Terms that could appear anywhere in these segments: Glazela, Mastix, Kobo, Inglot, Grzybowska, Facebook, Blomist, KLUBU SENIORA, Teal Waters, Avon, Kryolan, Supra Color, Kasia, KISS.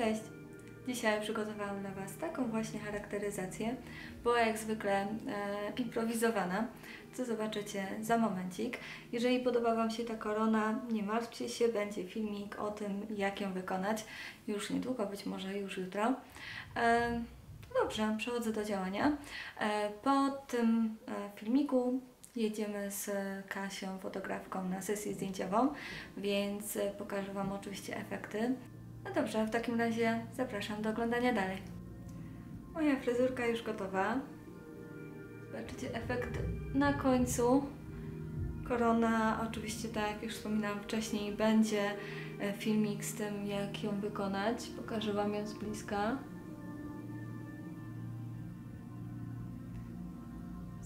Cześć! Dzisiaj przygotowałam dla Was taką właśnie charakteryzację. Była jak zwykle improwizowana, co zobaczycie za momencik. Jeżeli podoba Wam się ta korona, nie martwcie się, będzie filmik o tym, jak ją wykonać. Już niedługo, być może już jutro. Dobrze, przechodzę do działania. Po tym filmiku jedziemy z Kasią, fotografką, na sesję zdjęciową, więc pokażę Wam oczywiście efekty. No dobrze, w takim razie zapraszam do oglądania dalej. Moja fryzurka już gotowa. Zobaczycie efekt na końcu. Korona, oczywiście, tak jak już wspominałam wcześniej, będzie filmik z tym, jak ją wykonać. Pokażę Wam ją z bliska.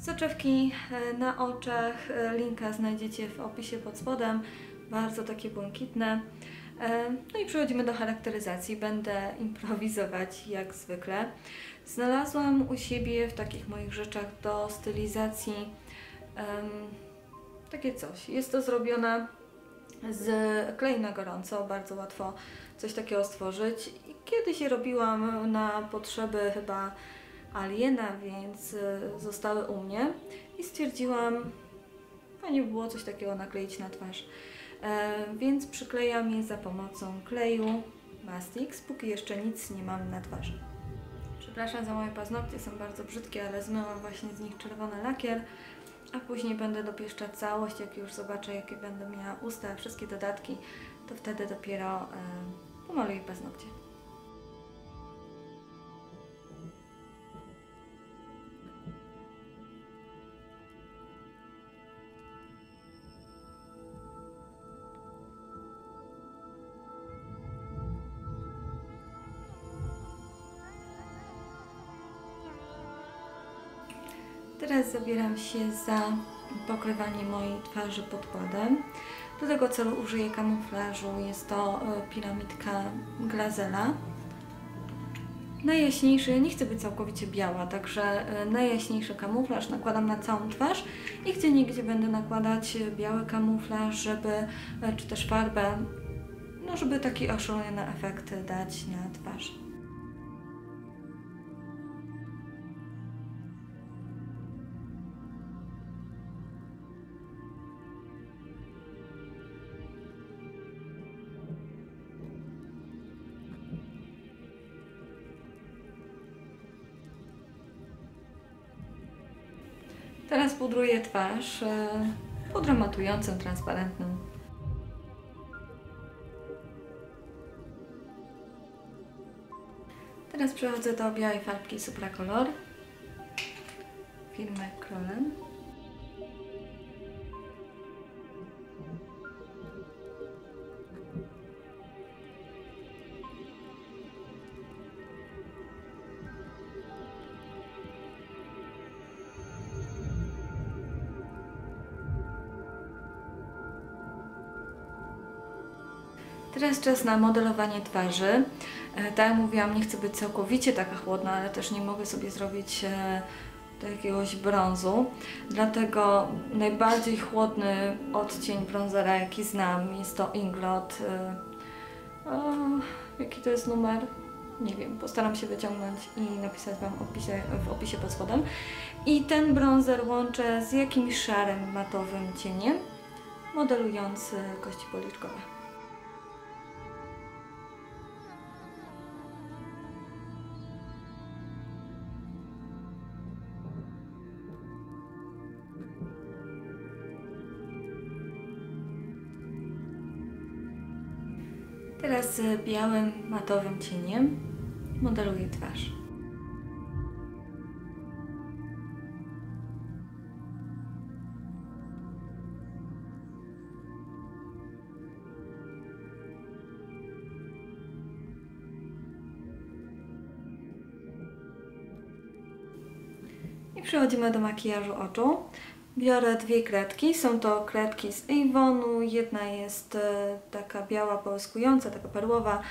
Soczewki na oczach, linka znajdziecie w opisie pod spodem, bardzo takie błękitne. No i przechodzimy do charakteryzacji. Będę improwizować jak zwykle. Znalazłam u siebie w takich moich rzeczach do stylizacji takie coś. Jest to zrobione z kleju na gorąco, bardzo łatwo coś takiego stworzyć. I kiedyś je robiłam na potrzeby chyba Aliena, więc zostały u mnie i stwierdziłam, fajnie było coś takiego nakleić na twarz. Więc przyklejam je za pomocą kleju Mastix, póki jeszcze nic nie mam na twarzy. Przepraszam za moje paznokcie, są bardzo brzydkie, ale zmyłam właśnie z nich czerwony lakier, a później będę dopieszczać całość. Jak już zobaczę, jakie będę miała usta, wszystkie dodatki, to wtedy dopiero pomaluję paznokcie. Teraz zabieram się za pokrywanie mojej twarzy podkładem. Do tego celu użyję kamuflażu. Jest to piramidka Glazela. Najjaśniejszy, nie chcę być całkowicie biała, także najjaśniejszy kamuflaż nakładam na całą twarz i gdzie nigdzie będę nakładać biały kamuflaż, czy też farbę, no żeby taki oszalony efekt dać na twarz. Teraz pudruję twarz pudrą matującą, transparentną. Teraz przechodzę do białej farbki Supra Color firmy Kryolan. Teraz czas na modelowanie twarzy. Tak jak mówiłam, nie chcę być całkowicie taka chłodna, ale też nie mogę sobie zrobić jakiegoś brązu. Dlatego najbardziej chłodny odcień bronzera, jaki znam, jest to Inglot. Jaki to jest numer? Nie wiem, postaram się wyciągnąć i napisać Wam w opisie pod spodem. I ten brązer łączę z jakimś szarym, matowym cieniem, modelując kości policzkowe. Teraz białym, matowym cieniem modeluję twarz. I przechodzimy do makijażu oczu. Biorę dwie kredki, są to kredki z Avonu, jedna jest taka biała, połyskująca, taka perłowa,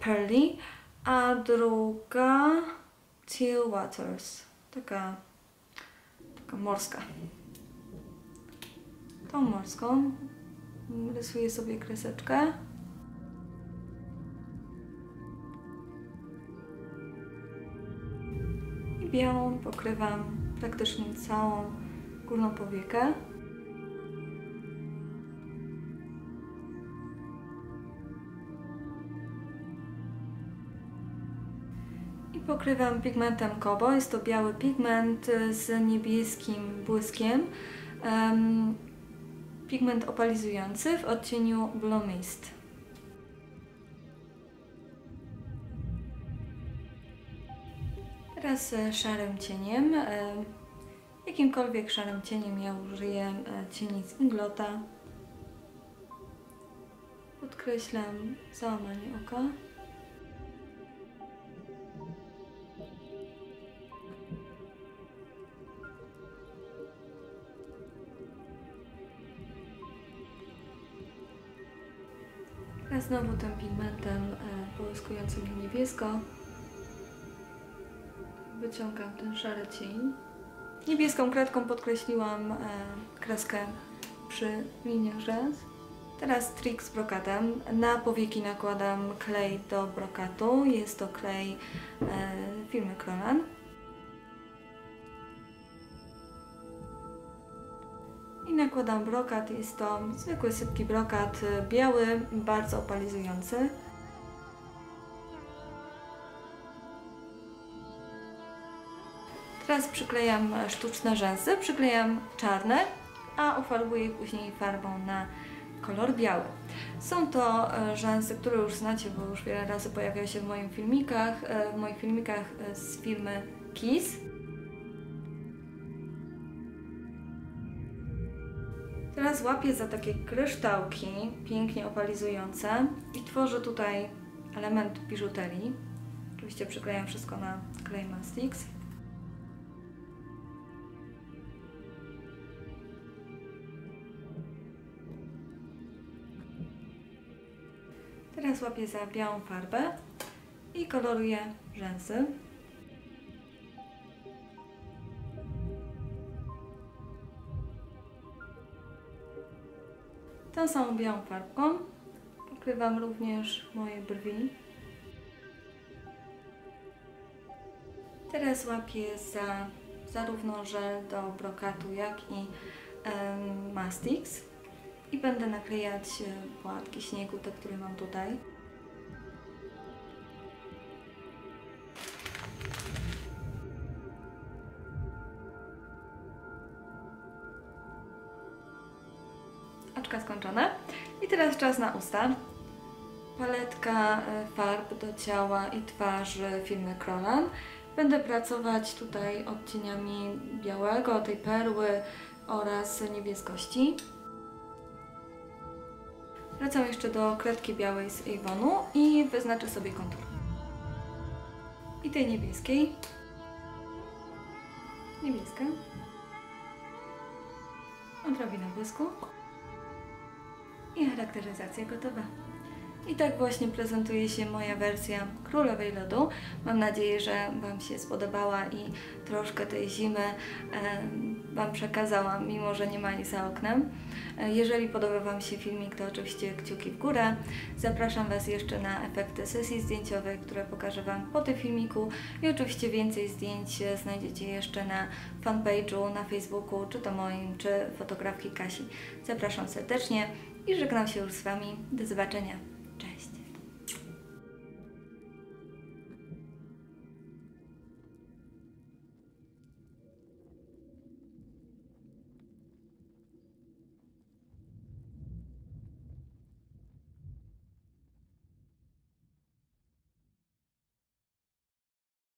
Pearly, a druga Teal Waters, taka morska. Tą morską rysuję sobie kreseczkę. białą pokrywam praktycznie całą górną powiekę. I pokrywam pigmentem Kobo. Jest to biały pigment z niebieskim błyskiem. Pigment opalizujący w odcieniu Blomist. Teraz szarym cieniem, jakimkolwiek szarym cieniem, ja użyję cieni z Inglota. Podkreślam załamanie oka. Teraz znowu tym pigmentem połyskującym niebiesko wyciągam ten szary cień. Niebieską kredką podkreśliłam kreskę przy liniach rzęs. Teraz trik z brokatem. Na powieki nakładam klej do brokatu. Jest to klej firmy Kryolan. I nakładam brokat. Jest to zwykły, sypki brokat, biały, bardzo opalizujący. Teraz przyklejam sztuczne rzęsy, przyklejam czarne, a ofarbuję je później farbą na kolor biały. Są to rzęsy, które już znacie, bo już wiele razy pojawiają się w moich filmikach z firmy KISS. Teraz łapię za takie kryształki, pięknie opalizujące i tworzę tutaj element biżuterii. Oczywiście przyklejam wszystko na klej Mastix. Teraz łapię za białą farbę i koloruję rzęsy. Tą samą białą farbką pokrywam również moje brwi. Teraz łapię za zarówno żel do brokatu, jak i Mastix. I będę naklejać płatki śniegu, te, które mam tutaj. Oczka skończone. I teraz czas na usta. Paletka farb do ciała i twarzy firmy Kryolan. Będę pracować tutaj odcieniami białego, tej perły oraz niebieskości. Wracam jeszcze do kredki białej z Avonu i wyznaczę sobie kontur. I tej niebieskiej. Niebieska. Odrobinę błysku. I charakteryzacja gotowa. I tak właśnie prezentuje się moja wersja Królowej Lodu. Mam nadzieję, że Wam się spodobała i troszkę tej zimy Wam przekazałam, mimo że nie ma jej za oknem. Jeżeli podoba Wam się filmik, to oczywiście kciuki w górę. Zapraszam Was jeszcze na efekty sesji zdjęciowej, które pokażę Wam po tym filmiku. I oczywiście więcej zdjęć znajdziecie jeszcze na fanpage'u, na Facebooku, czy to moim, czy fotografki Kasi. Zapraszam serdecznie i żegnam się już z Wami. Do zobaczenia.